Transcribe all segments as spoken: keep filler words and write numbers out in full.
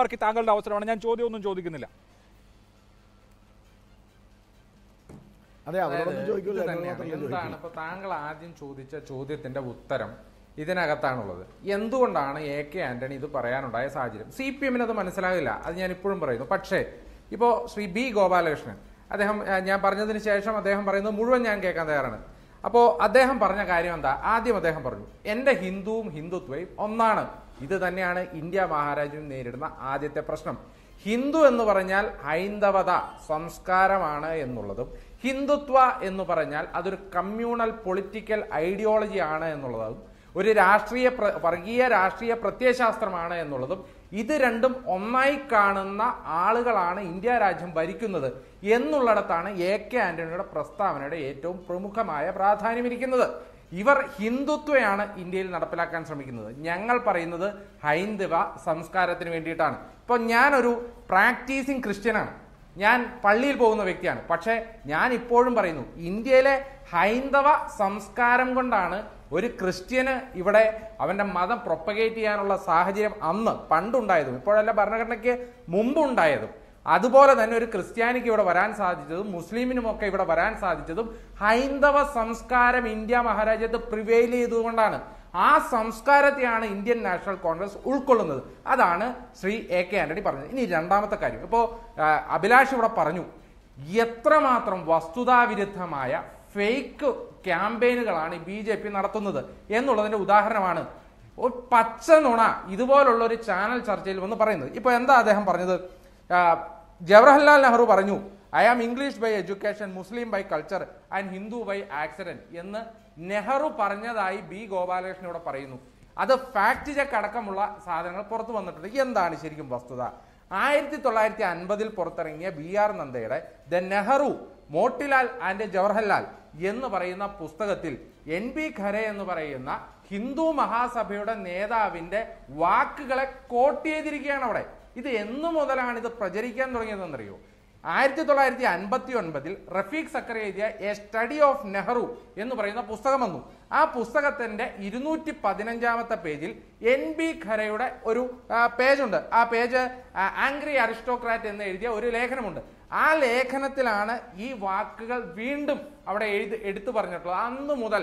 Work താങ്കളുടെ അവസരമാണ്, ഞാൻ ചോദ്യമൊന്നും ചോദിക്കുന്നില്ല. എന്താണ് ഇപ്പൊ താങ്കൾ ആദ്യം ചോദിച്ച ചോദ്യത്തിന്റെ ഉത്തരം ഇതിനകത്താണുള്ളത്. എന്തുകൊണ്ടാണ് എ കെ ആന്റണി ഇത് പറയാനുണ്ടായ സാഹചര്യം? സി പി എമ്മിന് അത് മനസ്സിലാകില്ല, അത് ഞാൻ ഇപ്പോഴും പറയുന്നു. പക്ഷേ ഇപ്പോ ശ്രീ ബി ഗോപാലകൃഷ്ണൻ അദ്ദേഹം, ഞാൻ പറഞ്ഞതിന് ശേഷം അദ്ദേഹം പറയുന്നത് മുഴുവൻ ഞാൻ കേൾക്കാൻ തയ്യാറാണ്. അപ്പോൾ അദ്ദേഹം പറഞ്ഞ കാര്യം എന്താ? ആദ്യം അദ്ദേഹം പറഞ്ഞു, എൻ്റെ ഹിന്ദുവും ഹിന്ദുത്വയും ഒന്നാണ്. ഇത് തന്നെയാണ് ഇന്ത്യ മഹാരാജ്യം നേരിടുന്ന ആദ്യത്തെ പ്രശ്നം. ഹിന്ദു എന്ന് പറഞ്ഞാൽ ഹൈന്ദവത സംസ്കാരമാണ് എന്നുള്ളതും ഹിന്ദുത്വ എന്ന് പറഞ്ഞാൽ അതൊരു കമ്മ്യൂണൽ പൊളിറ്റിക്കൽ ഐഡിയോളജിയാണ് എന്നുള്ളതും ഒരു രാഷ്ട്രീയ വർഗീയ രാഷ്ട്രീയ പ്രത്യയശാസ്ത്രമാണ് എന്നുള്ളതും ഇത് രണ്ടും ഒന്നായി കാണുന്ന ആളുകളാണ് ഇന്ത്യ രാജ്യം ഭരിക്കുന്നത് എന്നുള്ളിടത്താണ് എ കെ ആന്റണിയുടെ പ്രസ്താവനയുടെ ഏറ്റവും പ്രമുഖമായ പ്രാധാന്യമിരിക്കുന്നത്. ഇവർ ഹിന്ദുത്വയാണ് ഇന്ത്യയിൽ നടപ്പിലാക്കാൻ ശ്രമിക്കുന്നത്. ഞങ്ങൾ പറയുന്നത് ഹൈന്ദവ സംസ്കാരത്തിന് വേണ്ടിയിട്ടാണ്. ഇപ്പോൾ ഞാനൊരു പ്രാക്ടീസിങ് ക്രിസ്ത്യനാണ്, ഞാൻ പള്ളിയിൽ പോകുന്ന വ്യക്തിയാണ്. പക്ഷേ ഞാൻ ഇപ്പോഴും പറയുന്നു, ഇന്ത്യയിലെ ഹൈന്ദവ സംസ്കാരം കൊണ്ടാണ് ഒരു ക്രിസ്ത്യന് ഇവിടെ അവൻ്റെ മതം പ്രൊപ്പഗേറ്റ് ചെയ്യാനുള്ള സാഹചര്യം അന്ന് പണ്ടുണ്ടായതും ഇപ്പോഴല്ല ഭരണഘടനയ്ക്ക് മുമ്പുണ്ടായതും അതുപോലെ തന്നെ ഒരു ക്രിസ്ത്യാനിക്ക് ഇവിടെ വരാൻ സാധിച്ചതും മുസ്ലിമിനുമൊക്കെ ഇവിടെ വരാൻ സാധിച്ചതും ഹൈന്ദവ സംസ്കാരം ഇന്ത്യ മഹാരാജ്യത്ത് പ്രിവെയിൽ ചെയ്തുകൊണ്ടാണ്. ആ സംസ്കാരത്തെയാണ് ഇന്ത്യൻ നാഷണൽ കോൺഗ്രസ് ഉൾക്കൊള്ളുന്നത്. അതാണ് ശ്രീ എ കെ ആന്റണി പറഞ്ഞത്. ഇനി രണ്ടാമത്തെ കാര്യം, ഇപ്പോൾ അഭിലാഷ് ഇവിടെ പറഞ്ഞു, എത്രമാത്രം വസ്തുതാവിരുദ്ധമായ ഫേക്ക് ക്യാമ്പയിനുകളാണ് ബി ജെ പി നടത്തുന്നത് എന്നുള്ളതിൻ്റെ ഉദാഹരണമാണ് പച്ച നുണ ഇതുപോലുള്ളൊരു ചാനൽ ചർച്ചയിൽ വന്ന് പറയുന്നത്. ഇപ്പോൾ എന്താ അദ്ദേഹം പറഞ്ഞത്? ജവഹർലാൽ നെഹ്റു പറഞ്ഞു, I am English by education, Muslim by culture and Hindu by accident എന്ന് നെഹ്റു പറഞ്ഞതായി ബി ഗോപാലകൃഷ്ണൻ ഇവിടെ പറയുന്നു. അത് ഫാക്ട് ചെക്ക് അടക്കമുള്ള സാധനങ്ങൾ പുറത്തു വന്നിട്ടുണ്ട്. എന്താണ് ശരിക്കും വസ്തുത? ആയിരത്തി തൊള്ളായിരത്തി അൻപതിൽ പുറത്തിറങ്ങിയ ബി ആർ നന്ദയുടെ ദ നെഹ്റു, മോട്ടിലാൽ ആൻഡ് ജവഹർലാൽ എന്ന് പറയുന്ന പുസ്തകത്തിൽ എൻ ബി ഖരെ എന്ന് പറയുന്ന ഹിന്ദു മഹാസഭയുടെ നേതാവിൻ്റെ വാക്കുകളെ കോട്ട് ചെയ്തിരിക്കുകയാണ് അവിടെ. ഇത് എന്നു മുതലാണ് ഇത് പ്രചരിക്കാൻ തുടങ്ങിയതെന്നറിയോ? ആയിരത്തി തൊള്ളായിരത്തി അൻപത്തി ഒൻപതിൽ റഫീഖ് സക്കറി എഴുതിയ എ സ്റ്റഡി ഓഫ് നെഹ്റു എന്ന് പറയുന്ന പുസ്തകം വന്നു. ആ പുസ്തകത്തിൻ്റെ ഇരുന്നൂറ്റി പതിനഞ്ചാമത്തെ പേജിൽ എൻ ബി ഖരയുടെ ഒരു പേജുണ്ട്. ആ പേജ് ആംഗ്രി അരിസ്റ്റോക്രാറ്റ് എന്ന് എഴുതിയ ഒരു ലേഖനമുണ്ട്. ആ ലേഖനത്തിലാണ് ഈ വാക്കുകൾ വീണ്ടും അവിടെ എഴുതി എടുത്തു പറഞ്ഞിട്ടുള്ളത്. അന്ന് മുതൽ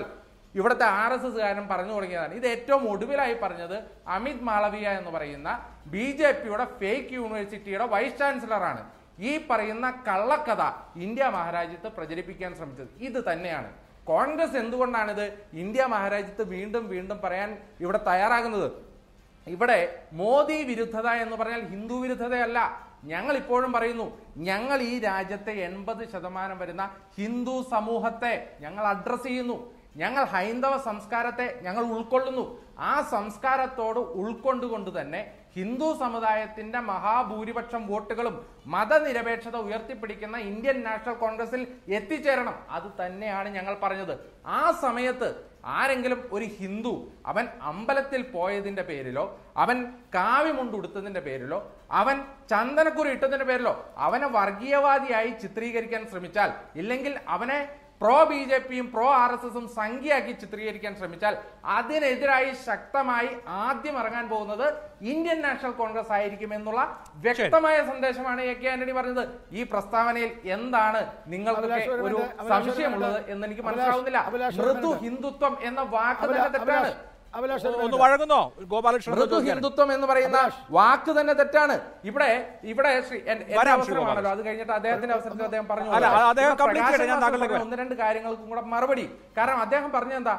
ഇവിടുത്തെ ആർ എസ് എസ്കാരൻ പറഞ്ഞു തുടങ്ങിയതാണ്. ഇത് ഏറ്റവും ഒടുവിലായി പറഞ്ഞത് അമിത് മാളവിയ എന്ന് പറയുന്ന ബി ജെ പിയുടെ ഫേക്ക് യൂണിവേഴ്സിറ്റിയുടെ വൈസ് ചാൻസലറാണ് ഈ പറയുന്ന കള്ളക്കഥ ഇന്ത്യ മഹാരാജ്യത്ത് പ്രചരിപ്പിക്കാൻ ശ്രമിച്ചത്. ഇത് തന്നെയാണ് കോൺഗ്രസ് എന്തുകൊണ്ടാണിത് ഇന്ത്യ മഹാരാജ്യത്ത് വീണ്ടും വീണ്ടും പറയാൻ ഇവിടെ തയ്യാറാകുന്നത്. ഇവിടെ മോദി വിരുദ്ധത എന്ന് പറഞ്ഞാൽ ഹിന്ദു വിരുദ്ധതയല്ല. ഞങ്ങൾ ഇപ്പോഴും പറയുന്നു, ഞങ്ങൾ ഈ രാജ്യത്തെ എൺപത് ശതമാനം വരുന്ന ഹിന്ദു സമൂഹത്തെ ഞങ്ങൾ അഡ്രസ്സ് ചെയ്യുന്നു. ഞങ്ങൾ ഹൈന്ദവ സംസ്കാരത്തെ ഞങ്ങൾ ഉൾക്കൊള്ളുന്നു. ആ സംസ്കാരത്തോട് ഉൾക്കൊണ്ടുകൊണ്ട് തന്നെ ഹിന്ദു സമുദായത്തിന്റെ മഹാഭൂരിപക്ഷം വോട്ടുകളും മതനിരപേക്ഷത ഉയർത്തിപ്പിടിക്കുന്ന ഇന്ത്യൻ നാഷണൽ കോൺഗ്രസിൽ എത്തിച്ചേരണം. അത് തന്നെയാണ് ഞങ്ങൾ പറഞ്ഞത്. ആ സമയത്ത് ആരെങ്കിലും ഒരു ഹിന്ദു അവൻ അമ്പലത്തിൽ പോയതിൻ്റെ പേരിലോ അവൻ കാവ്യമുണ്ടുടുത്തതിൻ്റെ പേരിലോ അവൻ ചന്ദനക്കുറി ഇട്ടതിൻ്റെ പേരിലോ അവനെ വർഗീയവാദിയായി ചിത്രീകരിക്കാൻ ശ്രമിച്ചാൽ, ഇല്ലെങ്കിൽ അവനെ പ്രോ ബി ജെ പിയും പ്രോ ആർ എസ് എസും സംഖ്യയാക്കി ചിത്രീകരിക്കാൻ ശ്രമിച്ചാൽ, അതിനെതിരായി ശക്തമായി ആദ്യം ഇറങ്ങാൻ പോകുന്നത് ഇന്ത്യൻ നാഷണൽ കോൺഗ്രസ് ആയിരിക്കും എന്നുള്ള വ്യക്തമായ സന്ദേശമാണ് എ കെ ആന്റണി പറഞ്ഞത്. ഈ പ്രസ്താവനയിൽ എന്താണ് നിങ്ങൾക്ക് ഒരു സംശയമുള്ളത് എന്ന് എനിക്ക് മനസ്സിലാവുന്നില്ല. മൃദു ഹിന്ദുത്വം എന്ന വാക്ക് തന്നെ തെറ്റാണ്. മൃദു ഹിന്ദുത്വം എന്ന് പറയുന്ന വാക്ക് തന്നെ തെറ്റാണ്. ഇവിടെ ഇവിടെ അവസരമാണല്ലോ, അത് കഴിഞ്ഞിട്ട് അദ്ദേഹത്തിന്റെ അവസരത്തിൽ അദ്ദേഹം പറഞ്ഞു ഒന്ന് രണ്ട് കാര്യങ്ങൾക്കും കൂടെ മറുപടി. കാരണം അദ്ദേഹം പറഞ്ഞ എന്താ,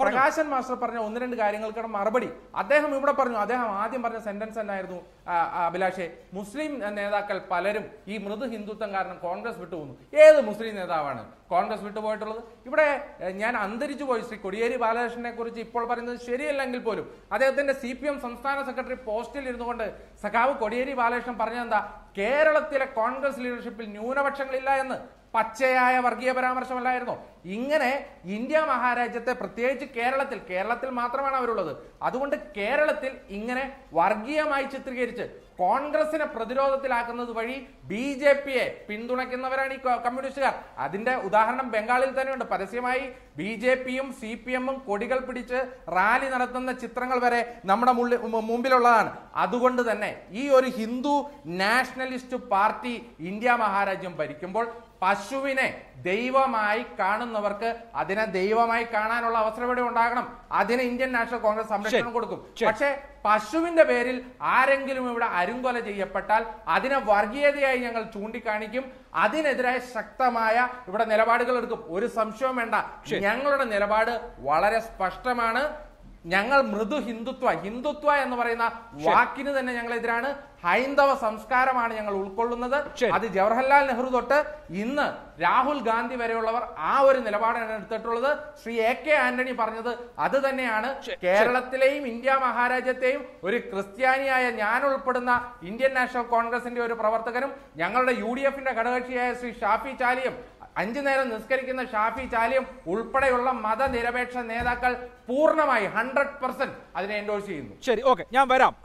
പ്രകാശൻ മാസ്റ്റർ പറഞ്ഞ ഒന്ന് രണ്ട് കാര്യങ്ങൾക്കാണ് മറുപടി അദ്ദേഹം ഇവിടെ പറഞ്ഞു. അദ്ദേഹം ആദ്യം പറഞ്ഞ സെന്റൻസ് തന്നെയായിരുന്നു അഭിലാഷെ, മുസ്ലിം നേതാക്കൾ പലരും ഈ മൃദു ഹിന്ദുത്വം കാരണം കോൺഗ്രസ് വിട്ടുപോകുന്നു. ഏത് മുസ്ലിം നേതാവാണ് കോൺഗ്രസ് വിട്ടുപോയിട്ടുള്ളത്? ഇവിടെ ഞാൻ അന്തരിച്ചു പോയി ശ്രീ കോടിയേരി ബാലകൃഷ്ണനെ കുറിച്ച് ഇപ്പോൾ പറയുന്നത് ശരിയല്ലെങ്കിൽ പോലും അദ്ദേഹത്തിന്റെ സി പി എം സംസ്ഥാന സെക്രട്ടറി പോസ്റ്റിൽ ഇരുന്നുകൊണ്ട് സഖാവ് കോടിയേരി ബാലകൃഷ്ണൻ പറഞ്ഞ എന്താ, കേരളത്തിലെ കോൺഗ്രസ് ലീഡർഷിപ്പിൽ ന്യൂനപക്ഷങ്ങളില്ല എന്ന്. പച്ചയായ വർഗീയ പരാമർശമല്ലായിരുന്നു. ഇങ്ങനെ ഇന്ത്യ മഹാരാജ്യത്തെ പ്രത്യേകിച്ച് കേരളത്തിൽ കേരളത്തിൽ മാത്രമാണ് അവരുള്ളത്. അതുകൊണ്ട് കേരളത്തിൽ ഇങ്ങനെ വർഗീയമായി ചിത്രീകരിച്ച് കോൺഗ്രസിനെ പ്രതിരോധത്തിലാക്കുന്നത് വഴി ബി ജെ പിയെ പിന്തുണയ്ക്കുന്നവരാണ് ഈ കമ്മ്യൂണിസ്റ്റുകാർ. അതിന്റെ ഉദാഹരണം ബംഗാളിൽ തന്നെയുണ്ട്. പരസ്യമായി ബി ജെ പിയും സി പി എമ്മും കൊടികൾ പിടിച്ച് റാലി നടത്തുന്ന ചിത്രങ്ങൾ വരെ നമ്മുടെ മുമ്പിലുള്ളതാണ്. അതുകൊണ്ട് തന്നെ ഈ ഒരു ഹിന്ദു നാഷണലിസ്റ്റ് പാർട്ടി ഇന്ത്യ മഹാരാജ്യം ഭരിക്കുമ്പോൾ പശുവിനെ ദൈവമായി കാണുന്നവർക്ക് അതിനെ ദൈവമായി കാണാനുള്ള അവസരം ഇവിടെ ഉണ്ടാകണം. അതിന് ഇന്ത്യൻ നാഷണൽ കോൺഗ്രസ് സംരക്ഷണം കൊടുക്കും. പക്ഷേ പശുവിന്റെ പേരിൽ ആരെങ്കിലും ഇവിടെ അരുംകൊല ചെയ്യപ്പെട്ടാൽ അതിനെ വർഗീയതയായി ഞങ്ങൾ ചൂണ്ടിക്കാണിക്കും. അതിനെതിരായി ശക്തമായ ഇവിടെ നിലപാടുകൾ എടുക്കും. ഒരു സംശയവും വേണ്ട, ഞങ്ങളുടെ നിലപാട് വളരെ സ്പഷ്ടമാണ്. ഞങ്ങൾ മൃദു ഹിന്ദുത്വ ഹിന്ദുത്വ എന്ന് പറയുന്ന വാക്കിന് തന്നെ ഞങ്ങൾ എതിരാണ്. ഹൈന്ദവ സംസ്കാരമാണ് ഞങ്ങൾ ഉൾക്കൊള്ളുന്നത്. അത് ജവഹർലാൽ നെഹ്റു തൊട്ട് ഇന്ന് രാഹുൽ ഗാന്ധി വരെയുള്ളവർ ആ ഒരു നിലപാടാണ് എടുത്തിട്ടുള്ളത്. ശ്രീ എ കെ ആന്റണി പറഞ്ഞത് അത് തന്നെയാണ്. കേരളത്തിലെയും ഇന്ത്യ മഹാരാജ്യത്തെയും ഒരു ക്രിസ്ത്യാനിയായ ഞാൻ ഉൾപ്പെടുന്ന ഇന്ത്യൻ നാഷണൽ കോൺഗ്രസിന്റെ ഒരു പ്രവർത്തകനും ഞങ്ങളുടെ യു ഡി എഫിന്റെ ഘടകകക്ഷിയായ ശ്രീ ഷാഫി ചാലിയും അഞ്ചു നേരം നിസ്കരിക്കുന്ന ഷാഫി ചാലിയും ഉൾപ്പെടെയുള്ള മതനിരപേക്ഷ നേതാക്കൾ പൂർണ്ണമായി ഹൺഡ്രഡ് പെർസെന്റ് അതിനെ എൻഡോഴ്സ് ചെയ്യുന്നു. ശരി, ഓക്കെ, ഞാൻ വരാം.